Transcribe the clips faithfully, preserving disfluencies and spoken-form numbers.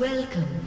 Welcome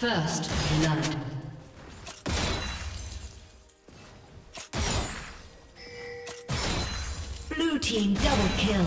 First blood. Blue team double kill.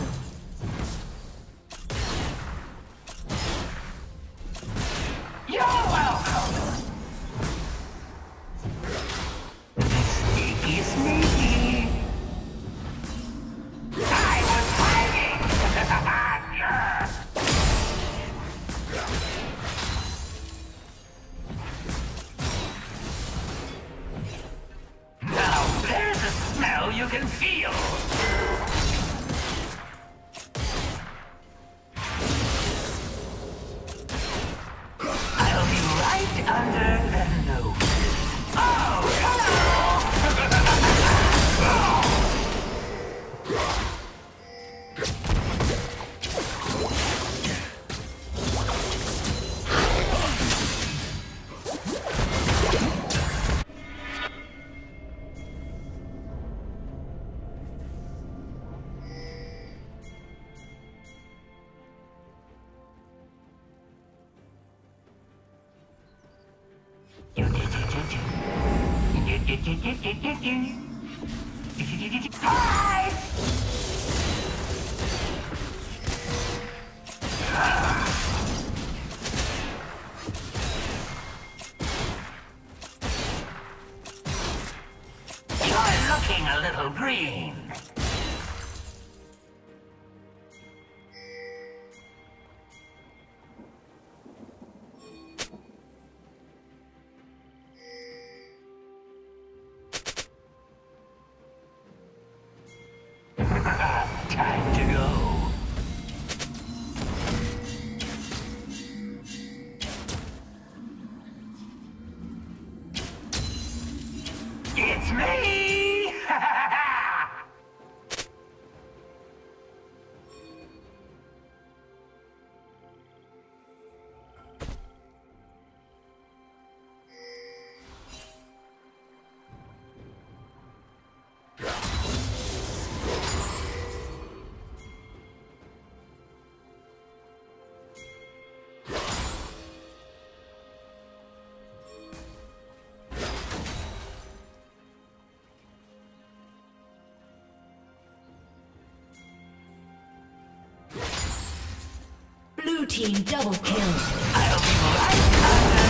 Blue team double kill. I'll be right under.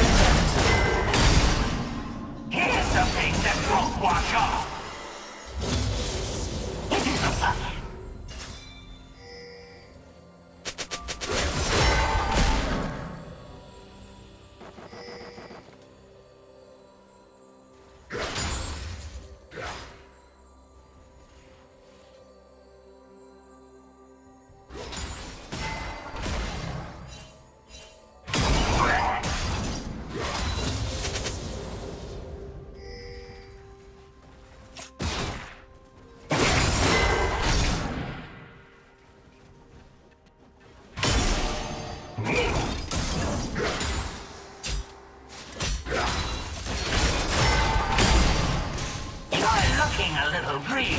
getting a little green.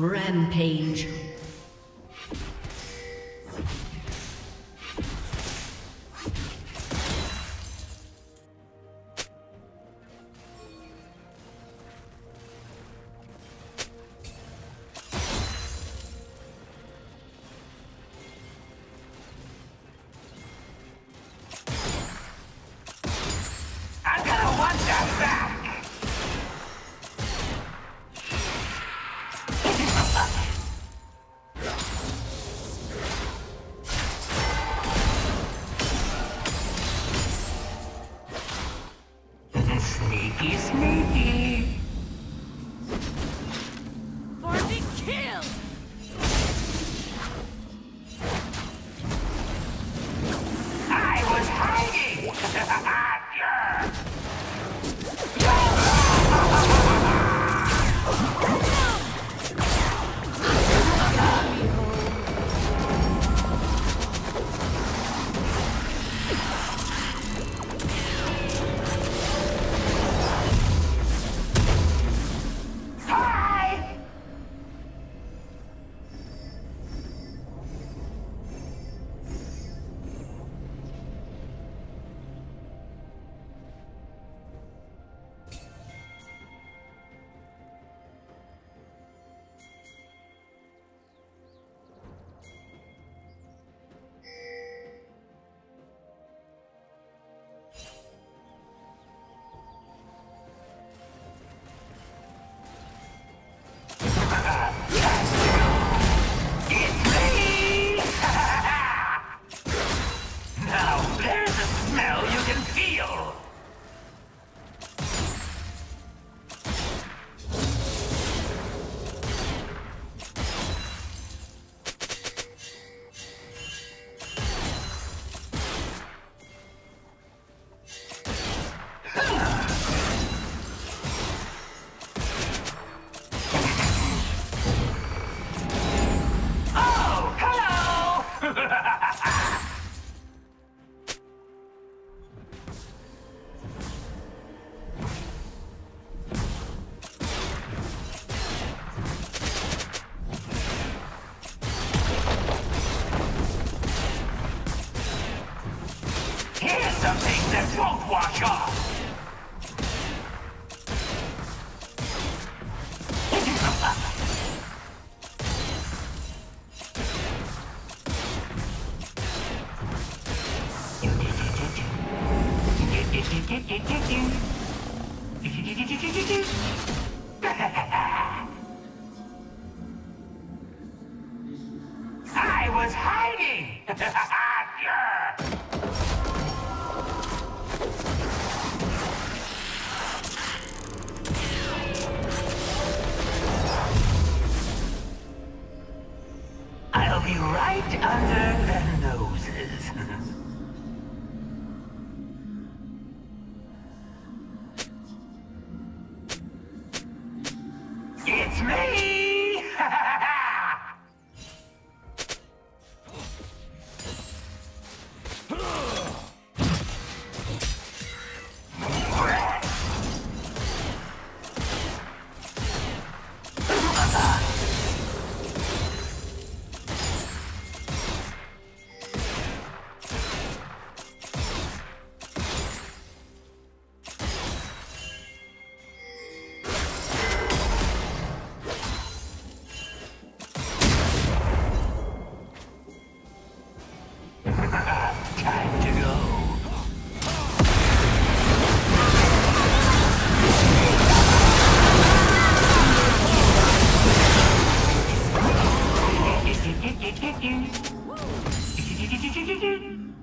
Rampage.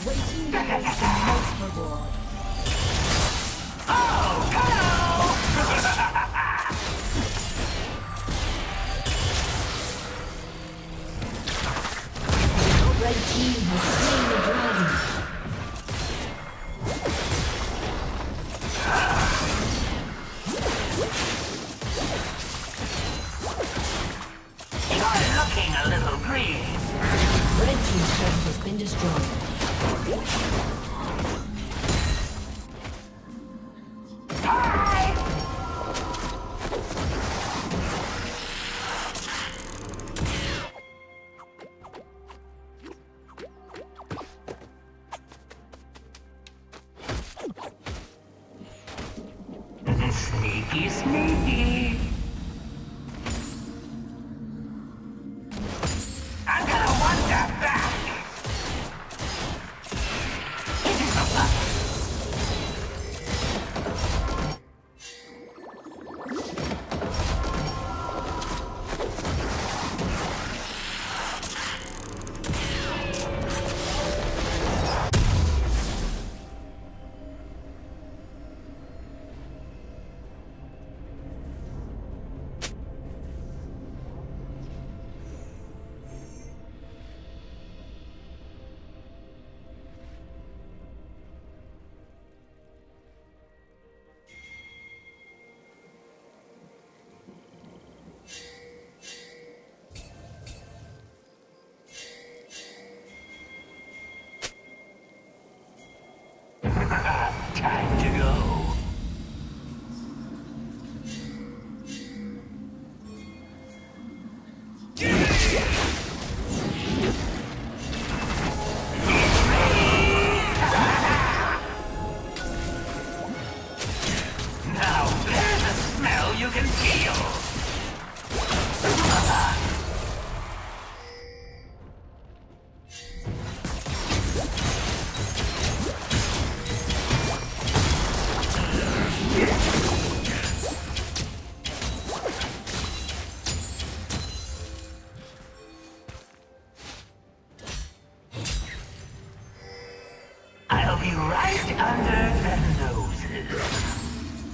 Waiting for the next reward.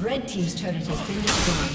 Red team's turret has been destroyed.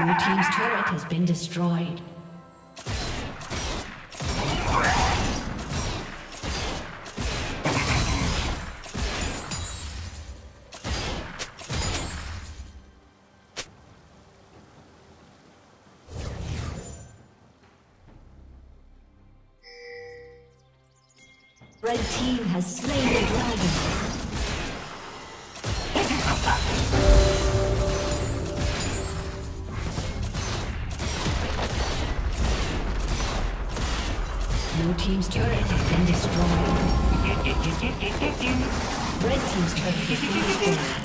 Your team's turret has been destroyed. Red team has slain the dragon. Blue team's turret has been destroyed. Red team's turret has been destroyed.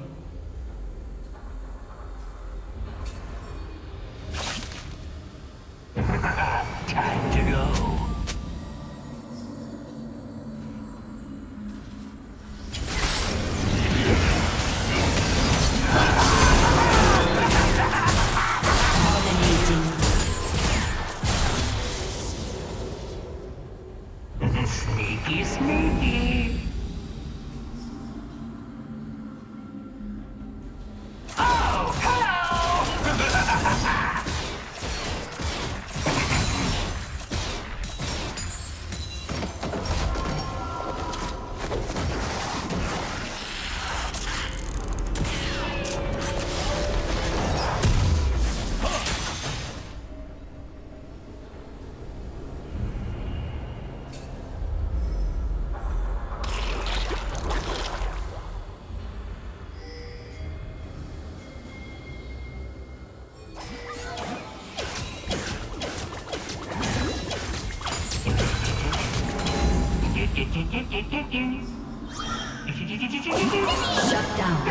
Time to go. Shut down.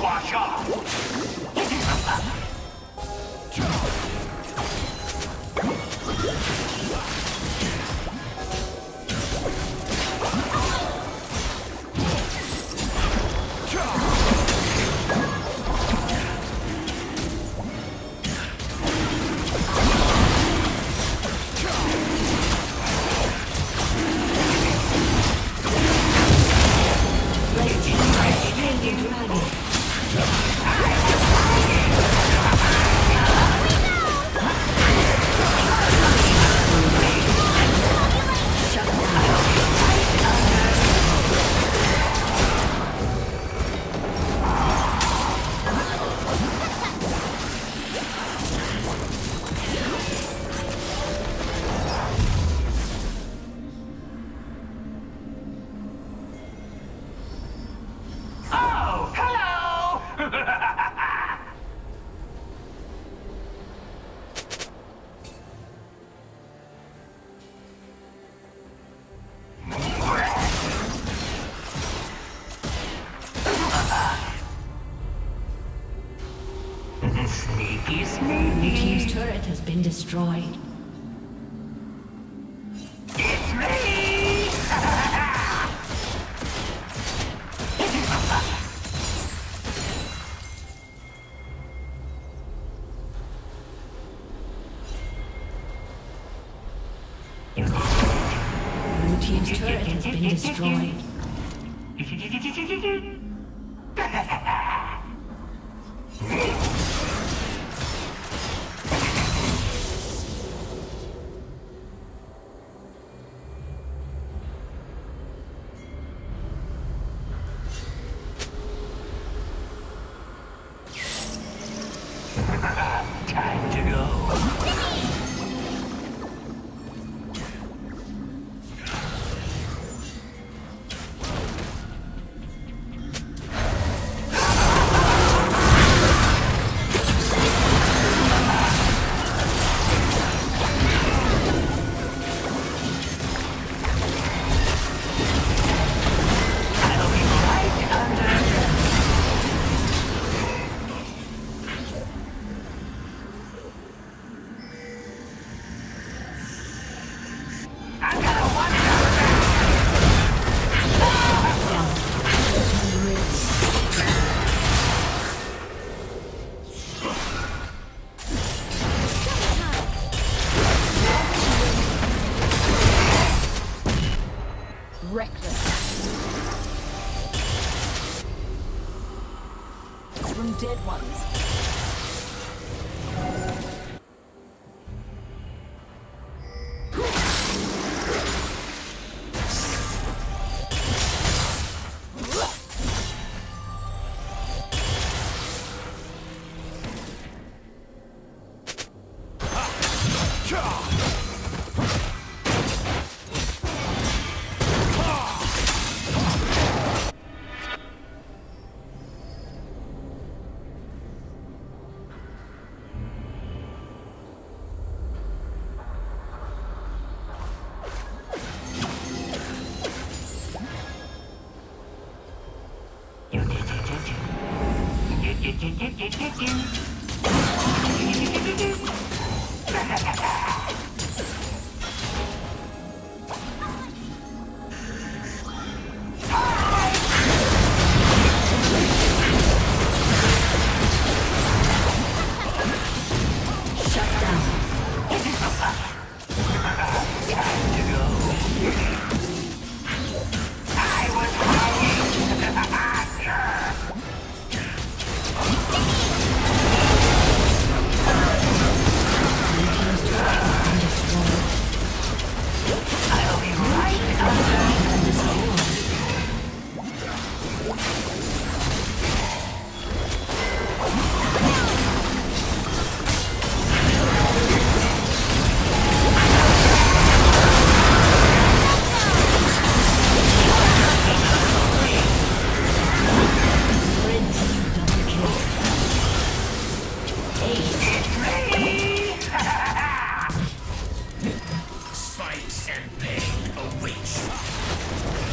挂下。Sneaky, sneaky. Your team's turret has been destroyed. Fight and pain awaits.